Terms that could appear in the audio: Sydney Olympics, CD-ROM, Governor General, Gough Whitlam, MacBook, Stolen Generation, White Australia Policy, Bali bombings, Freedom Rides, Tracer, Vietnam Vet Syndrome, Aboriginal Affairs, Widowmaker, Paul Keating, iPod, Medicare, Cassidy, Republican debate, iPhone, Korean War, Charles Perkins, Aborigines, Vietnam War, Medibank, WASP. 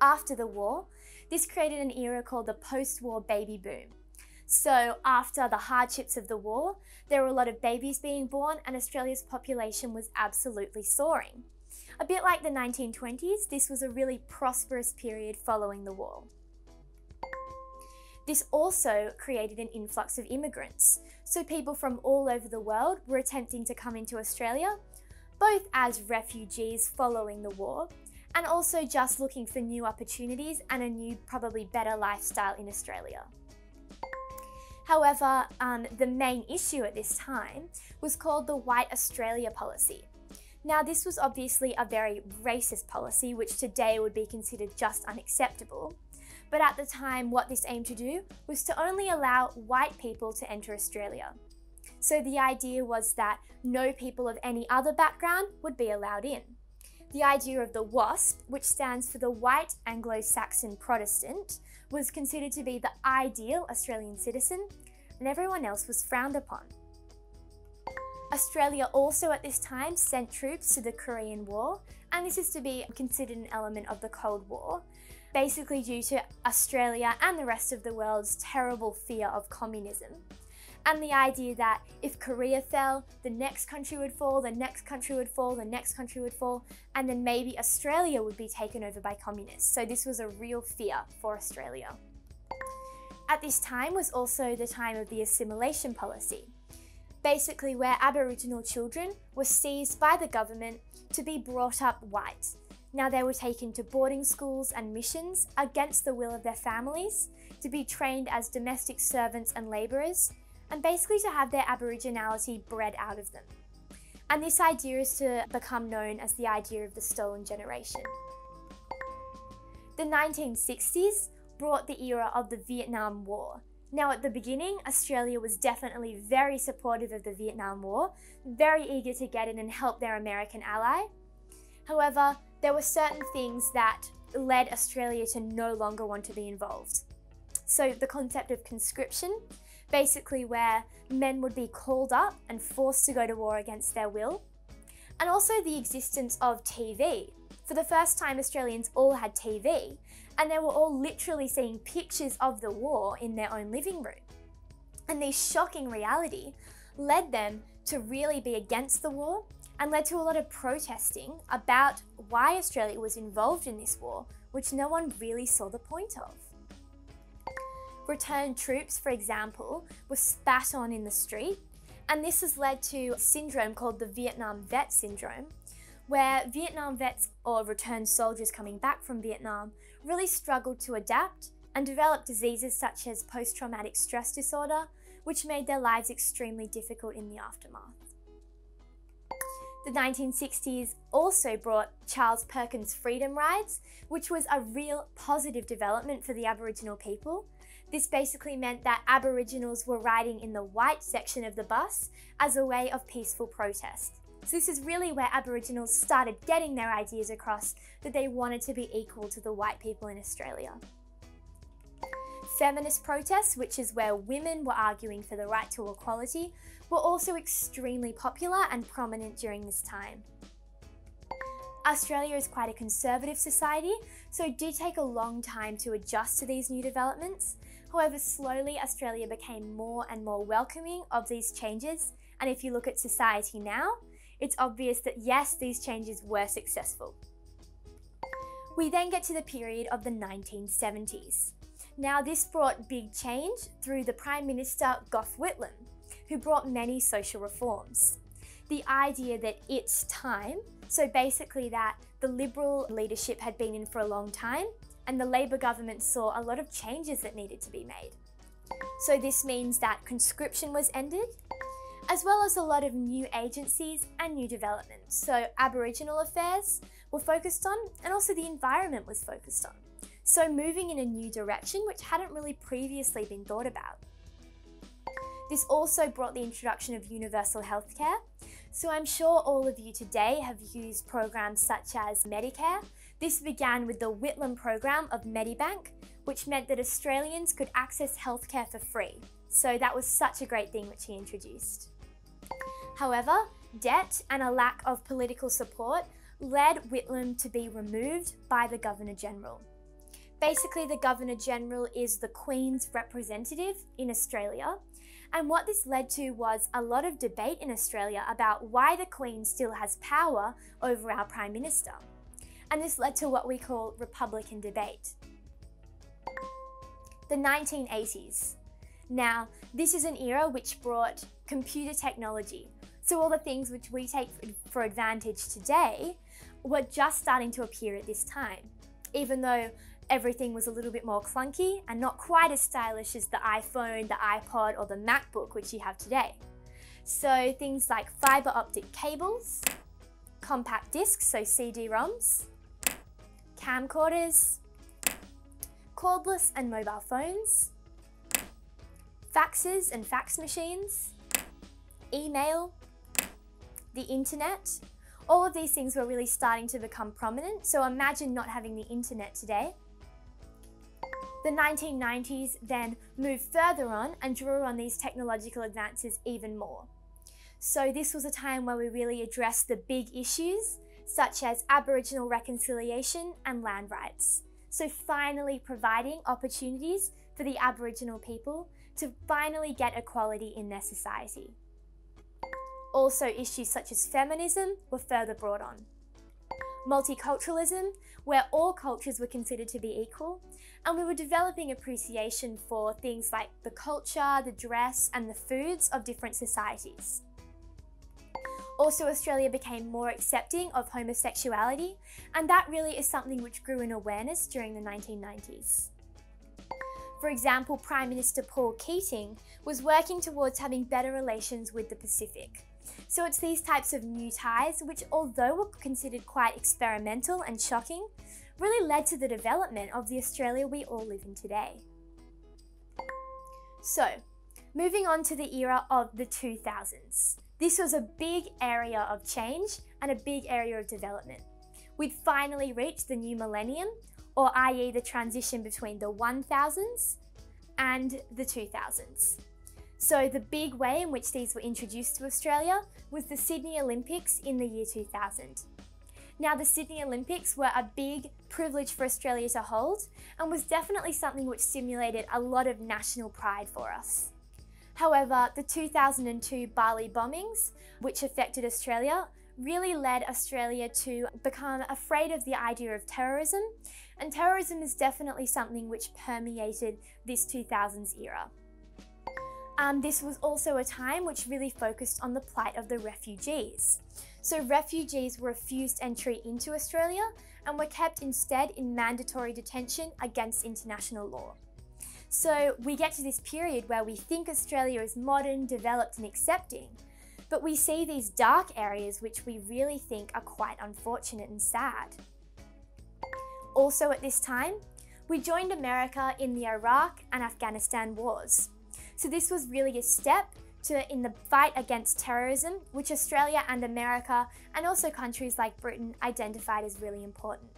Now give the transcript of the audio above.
after the war, this created an era called the post-war baby boom. So after the hardships of the war, there were a lot of babies being born and Australia's population was absolutely soaring. A bit like the 1920s, this was a really prosperous period following the war. This also created an influx of immigrants. So people from all over the world were attempting to come into Australia, both as refugees following the war, and also just looking for new opportunities and a new, probably better lifestyle in Australia. However, the main issue at this time was called the White Australia Policy. Now, this was obviously a very racist policy, which today would be considered just unacceptable. But at the time, what this aimed to do was to only allow white people to enter Australia. So the idea was that no people of any other background would be allowed in. The idea of the WASP, which stands for the White Anglo-Saxon Protestant, was considered to be the ideal Australian citizen, and everyone else was frowned upon. Australia also at this time sent troops to the Korean War, and this is to be considered an element of the Cold War, basically due to Australia and the rest of the world's terrible fear of communism. And the idea that if Korea fell, the next country would fall, the next country would fall, the next country would fall, and then maybe Australia would be taken over by communists. So this was a real fear for Australia. At this time was also the time of the assimilation policy, basically where Aboriginal children were seized by the government to be brought up white. Now they were taken to boarding schools and missions against the will of their families, to be trained as domestic servants and labourers, and basically to have their Aboriginality bred out of them. And this idea is to become known as the idea of the Stolen Generation. The 1960s brought the era of the Vietnam War. Now at the beginning, Australia was definitely very supportive of the Vietnam War, very eager to get in and help their American ally. However, there were certain things that led Australia to no longer want to be involved. So the concept of conscription, basically where men would be called up and forced to go to war against their will. And also the existence of TV. For the first time, Australians all had TV, and they were all literally seeing pictures of the war in their own living room. And this shocking reality led them to really be against the war and led to a lot of protesting about why Australia was involved in this war, which no one really saw the point of. Returned troops, for example, were spat on in the street, and this has led to a syndrome called the Vietnam Vet Syndrome, where Vietnam vets or returned soldiers coming back from Vietnam really struggled to adapt and developed diseases such as post-traumatic stress disorder, which made their lives extremely difficult in the aftermath. The 1960s also brought Charles Perkins' Freedom Rides, which was a real positive development for the Aboriginal people. This basically meant that Aboriginals were riding in the white section of the bus as a way of peaceful protest. So this is really where Aboriginals started getting their ideas across that they wanted to be equal to the white people in Australia. Feminist protests, which is where women were arguing for the right to equality, were also extremely popular and prominent during this time. Australia is quite a conservative society, so it did take a long time to adjust to these new developments. However, slowly Australia became more and more welcoming of these changes, and if you look at society now, it's obvious that yes, these changes were successful. We then get to the period of the 1970s. Now this brought big change through the Prime Minister Gough Whitlam, who brought many social reforms. The idea that it's time, so basically that the Liberal leadership had been in for a long time, and the Labor government saw a lot of changes that needed to be made. So this means that conscription was ended, as well as a lot of new agencies and new developments. So Aboriginal affairs were focused on, and also the environment was focused on. So moving in a new direction, which hadn't really previously been thought about. This also brought the introduction of universal healthcare. So I'm sure all of you today have used programs such as Medicare. This began with the Whitlam program of Medibank, which meant that Australians could access healthcare for free. So that was such a great thing which he introduced. However, debt and a lack of political support led Whitlam to be removed by the Governor General. Basically, the Governor General is the Queen's representative in Australia. And what this led to was a lot of debate in Australia about why the Queen still has power over our Prime Minister. And this led to what we call Republican debate. The 1980s. Now, this is an era which brought computer technology. So all the things which we take for advantage today were just starting to appear at this time, even though everything was a little bit more clunky and not quite as stylish as the iPhone, the iPod, or the MacBook which you have today. So things like fiber optic cables, compact discs, so CD-ROMs, camcorders, cordless and mobile phones, faxes and fax machines, email, the internet. All of these things were really starting to become prominent, so imagine not having the internet today. The 1990s then moved further on and drew on these technological advances even more. So this was a time where we really addressed the big issues, such as Aboriginal reconciliation and land rights. So finally providing opportunities for the Aboriginal people to finally get equality in their society. Also, issues such as feminism were further brought on. Multiculturalism, where all cultures were considered to be equal, and we were developing appreciation for things like the culture, the dress, and the foods of different societies. Also, Australia became more accepting of homosexuality, and that really is something which grew in awareness during the 1990s. For example, Prime Minister Paul Keating was working towards having better relations with the Pacific. So it's these types of new ties, which although were considered quite experimental and shocking, really led to the development of the Australia we all live in today. So, moving on to the era of the 2000s. This was a big area of change and a big area of development. We'd finally reached the new millennium, or i.e. the transition between the 1000s and the 2000s. So the big way in which these were introduced to Australia was the Sydney Olympics in the year 2000. Now, the Sydney Olympics were a big privilege for Australia to hold and was definitely something which stimulated a lot of national pride for us. However, the 2002 Bali bombings, which affected Australia, really led Australia to become afraid of the idea of terrorism, and terrorism is definitely something which permeated this 2000s era. This was also a time which really focused on the plight of the refugees. So refugees were refused entry into Australia and were kept instead in mandatory detention against international law. So we get to this period where we think Australia is modern, developed and accepting, but we see these dark areas which we really think are quite unfortunate and sad. Also at this time, we joined America in the Iraq and Afghanistan wars. So this was really a step in the fight against terrorism, which Australia and America, and also countries like Britain, identified as really important.